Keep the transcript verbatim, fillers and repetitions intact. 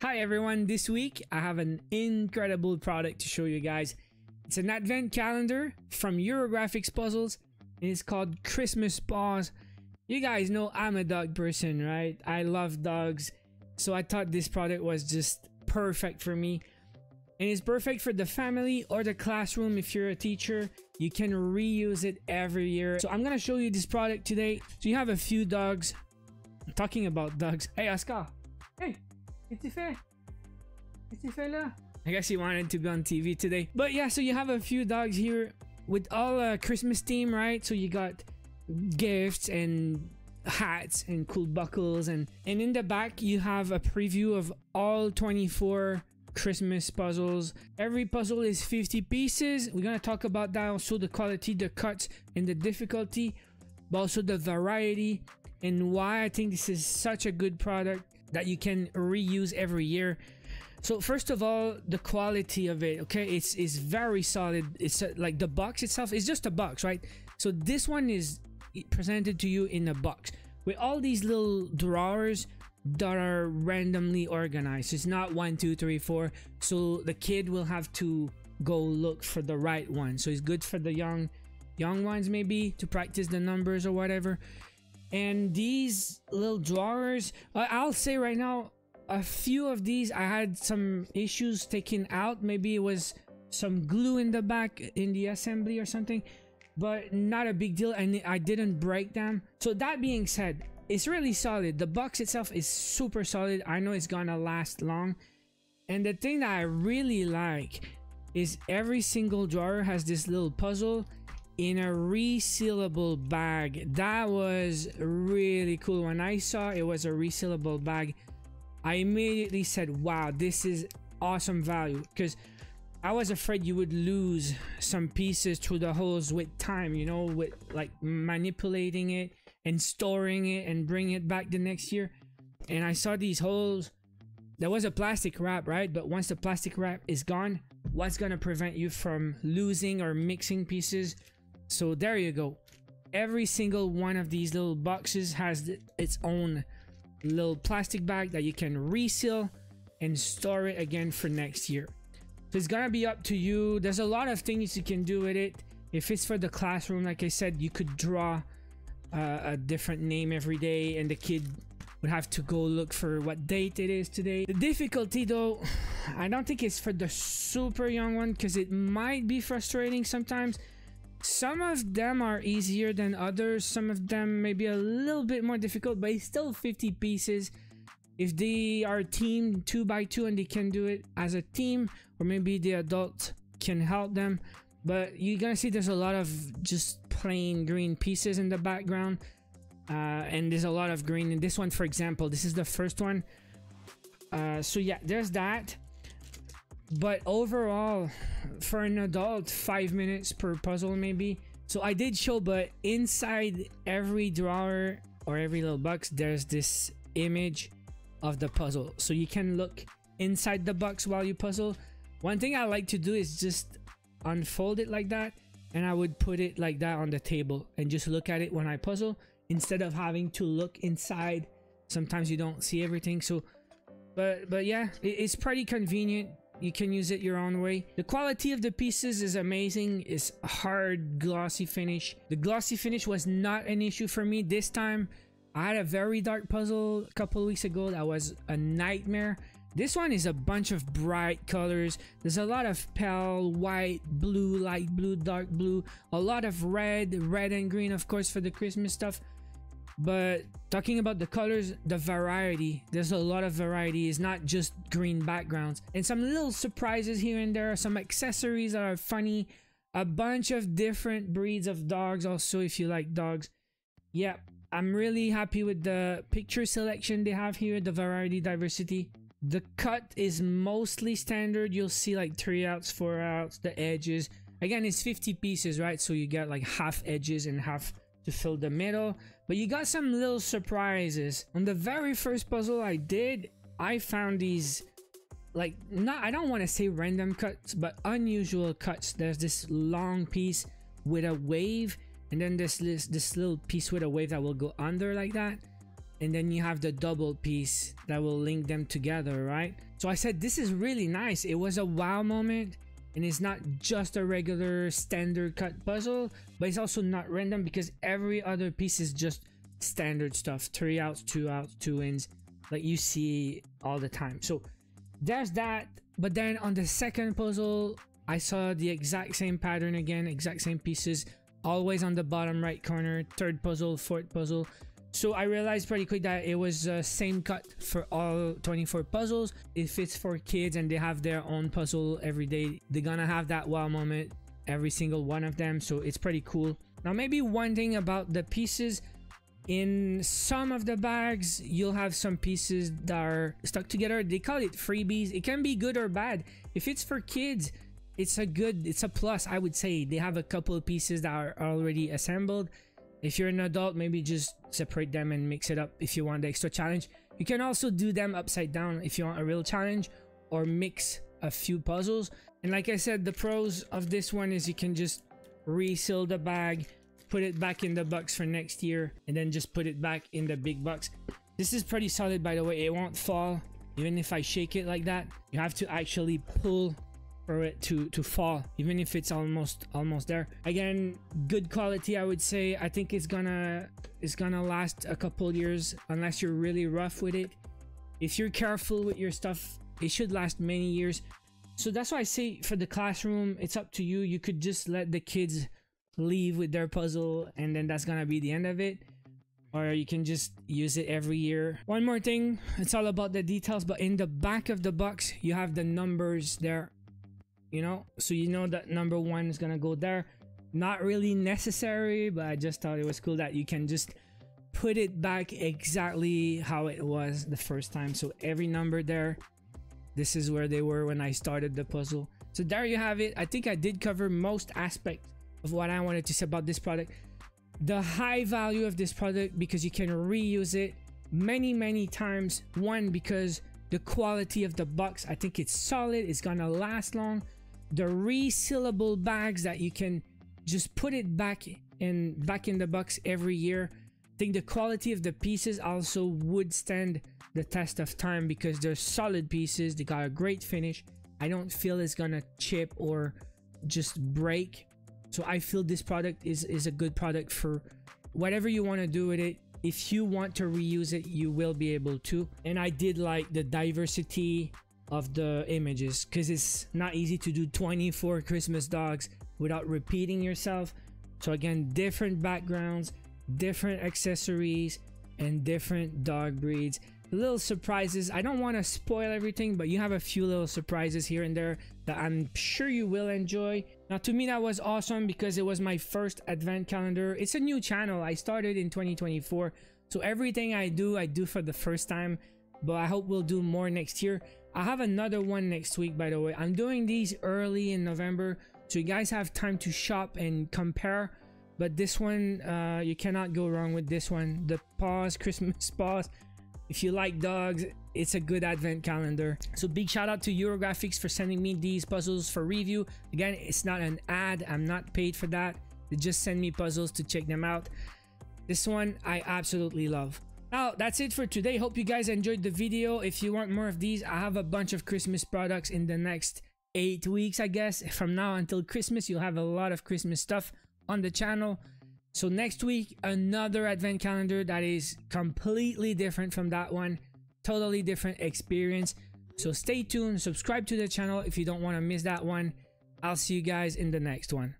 Hi everyone, this week I have an incredible product to show you guys. It's an advent calendar from Eurographics Puzzles and it's called Christmas Paws. You guys know I'm a dog person, right? I love dogs, so I thought this product was just perfect for me. And it's perfect for the family or the classroom. If you're a teacher, you can reuse it every year. So I'm gonna show you this product today. So you have a few dogs. I'm talking about dogs. Hey, Oscar. Hey, qu'est-ce que tu fais? Qu'est-ce que tu fais là? I guess he wanted to be on T V today. But yeah, so you have a few dogs here with all uh, Christmas theme, right? So you got gifts and hats and cool buckles. And, and in the back, you have a preview of all twenty-four Christmas puzzles. Every puzzle is fifty pieces. We're gonna talk about that, also the quality, the cuts and the difficulty, but also the variety and why I think this is such a good product that you can reuse every year. So first of all, the quality of it, okay, it's it's very solid. It's a, like the box itself is just a box, right? So this one is presented to you in a box with all these little drawers that are randomly organized. It's not one, two, three, four, so the kid will have to go look for the right one. So it's good for the young young ones, maybe to practice the numbers or whatever. And these little drawers, I'll say right now, a few of these I had some issues taking out. Maybe it was some glue in the back in the assembly or something, but not a big deal, and I didn't break them. So that being said, it's really solid. The box itself is super solid. I know it's gonna last long. And the thing that I really like is every single drawer has this little puzzle in a resealable bag. That was really cool. When I saw it was a resealable bag, I immediately said, wow, this is awesome value, because I was afraid you would lose some pieces through the holes with time, you know, with like manipulating it and storing it and bring it back the next year. And I saw these holes. There was a plastic wrap, right? But once the plastic wrap is gone, what's gonna prevent you from losing or mixing pieces? So there you go. Every single one of these little boxes has its own little plastic bag that you can reseal and store it again for next year. So it's gonna be up to you. There's a lot of things you can do with it. If it's for the classroom, like I said, you could draw Uh, a different name every day and the kid would have to go look for what date it is today. The difficulty though, I don't think it's for the super young one, because it might be frustrating sometimes. Some of them are easier than others, some of them maybe a little bit more difficult, but it's still fifty pieces. If they are teamed two by two and they can do it as a team, or maybe the adult can help them. But you're gonna see there's a lot of just plain green pieces in the background, uh, and there's a lot of green in this one, for example. This is the first one, uh, so yeah, there's that. But overall, for an adult, five minutes per puzzle maybe. So I did show, but inside every drawer or every little box, there's this image of the puzzle, so you can look inside the box while you puzzle. One thing I like to do is just unfold it like that, and I would put it like that on the table and just look at it when I puzzle, instead of having to look inside. Sometimes you don't see everything. So but but yeah, it's pretty convenient. You can use it your own way. The quality of the pieces is amazing. It's hard, glossy finish. The glossy finish was not an issue for me this time. I had a very dark puzzle a couple weeks ago that was a nightmare. This one is a bunch of bright colors. There's a lot of pale white, blue, light blue, dark blue, a lot of red, red and green, of course, for the Christmas stuff. But talking about the colors, the variety, there's a lot of variety. It's not just green backgrounds, and some little surprises here and there, some accessories that are funny, a bunch of different breeds of dogs also, if you like dogs. Yeah, I'm really happy with the picture selection they have here, the variety, diversity. The cut is mostly standard. You'll see like three outs, four outs, the edges. Again, it's fifty pieces, right? So you got like half edges and half to fill the middle. But you got some little surprises. On the very first puzzle I did, I found these like, not, I don't want to say random cuts, but unusual cuts. There's this long piece with a wave, and then there's this, this little piece with a wave that will go under like that. and then you have the double piece that will link them together, right? So I said this is really nice. It was a wow moment, and it's not just a regular standard cut puzzle, but it's also not random because every other piece is just standard stuff. Three outs, two outs, two ins, like you see all the time. So there's that. But then on the second puzzle, I saw the exact same pattern again, exact same pieces, always on the bottom right corner. Third puzzle, fourth puzzle. So I realized pretty quick that it was uh, same cut for all twenty-four puzzles. If it's for kids and they have their own puzzle every day, they're gonna have that wow moment, every single one of them. So it's pretty cool. Now, maybe one thing about the pieces, in some of the bags, you'll have some pieces that are stuck together. They call it freebies. It can be good or bad. If it's for kids, it's a good, it's a plus, I would say. They have a couple of pieces that are already assembled. If you're an adult, maybe just separate them and mix it up if you want the extra challenge. You can also do them upside down if you want a real challenge, or mix a few puzzles. And like I said, the pros of this one is you can just reseal the bag, put it back in the box for next year, and then just put it back in the big box. This is pretty solid, by the way. It won't fall even if I shake it like that. You have to actually pull for it to to fall, even if it's almost almost there. Again, good quality, I would say. I think it's gonna it's gonna last a couple years unless you're really rough with it. If you're careful with your stuff, it should last many years. So that's why I say for the classroom, it's up to you. You could just let the kids leave with their puzzle, and then that's gonna be the end of it, or you can just use it every year. One more thing, it's all about the details, but in the back of the box you have the numbers there, you know, so you know that number one is gonna go there. Not really necessary, but I just thought it was cool that you can just put it back exactly how it was the first time. So every number there, this is where they were when I started the puzzle. So there you have it. I think I did cover most aspects of what I wanted to say about this product. The high value of this product, because you can reuse it many many times. One, because the quality of the box, I think it's solid, it's gonna last long. The resealable bags that you can just put it back in back in the box every year. I think the quality of the pieces also would stand the test of time because they're solid pieces, they got a great finish. I don't feel it's gonna chip or just break. So I feel this product is, is a good product for whatever you want to do with it. If you want to reuse it, you will be able to. And I did like the diversity of the images because it's not easy to do twenty-four Christmas dogs without repeating yourself. So again, different backgrounds, different accessories, and different dog breeds. Little surprises. I don't want to spoil everything, but you have a few little surprises here and there that I'm sure you will enjoy. Now, to me, that was awesome because it was my first advent calendar. It's a new channel. I started in twenty twenty-four, so everything I do, I do for the first time, but I hope we'll do more next year. I have another one next week, by the way. I'm doing these early in November, so you guys have time to shop and compare. But this one, uh, you cannot go wrong with this one. The Paws, Christmas Paws. If you like dogs, it's a good advent calendar. So big shout out to Eurographics for sending me these puzzles for review. Again, it's not an ad, I'm not paid for that. They just send me puzzles to check them out. This one I absolutely love. Now, that's it for today. Hope you guys enjoyed the video. If you want more of these, I have a bunch of Christmas products in the next eight weeks, I guess. From now until Christmas, you'll have a lot of Christmas stuff on the channel. So next week, another advent calendar that is completely different from that one. Totally different experience. So stay tuned, subscribe to the channel if you don't want to miss that one. I'll see you guys in the next one.